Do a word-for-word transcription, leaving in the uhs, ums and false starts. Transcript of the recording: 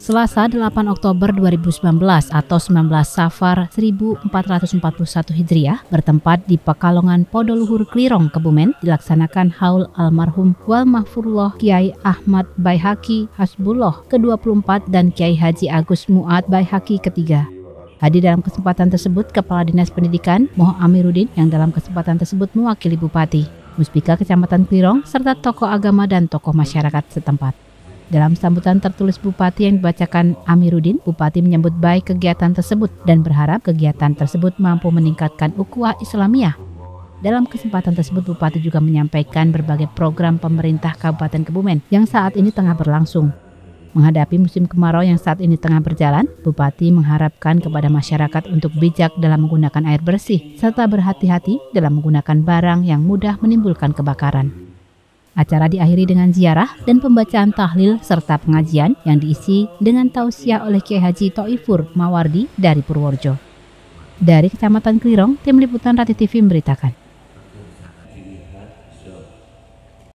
Selasa delapan Oktober dua ribu sembilan belas atau sembilan belas Safar seribu empat ratus empat puluh satu Hijriah bertempat di Pekalongan Podoluhur Klirong, Kebumen dilaksanakan haul almarhum Wal Mahfurullah Kiai Ahmad Baihaqi Hasbulloh ke dua puluh empat dan Kiai Haji Agus Muadz Baihaqi ketiga. Hadir dalam kesempatan tersebut Kepala Dinas Pendidikan Mohammad Amiruddin yang dalam kesempatan tersebut mewakili Bupati, Muspika Kecamatan Klirong serta tokoh agama dan tokoh masyarakat setempat. Dalam sambutan tertulis Bupati yang dibacakan Amiruddin, Bupati menyambut baik kegiatan tersebut dan berharap kegiatan tersebut mampu meningkatkan ukhuwah Islamiyah. Dalam kesempatan tersebut Bupati juga menyampaikan berbagai program pemerintah Kabupaten Kebumen yang saat ini tengah berlangsung. Menghadapi musim kemarau yang saat ini tengah berjalan, Bupati mengharapkan kepada masyarakat untuk bijak dalam menggunakan air bersih, serta berhati-hati dalam menggunakan barang yang mudah menimbulkan kebakaran. Acara diakhiri dengan ziarah dan pembacaan tahlil serta pengajian yang diisi dengan tausiah oleh Kiai Haji Toifur Mawardi dari Purworejo. Dari Kecamatan Klirong, Tim Liputan Rati T V memberitakan.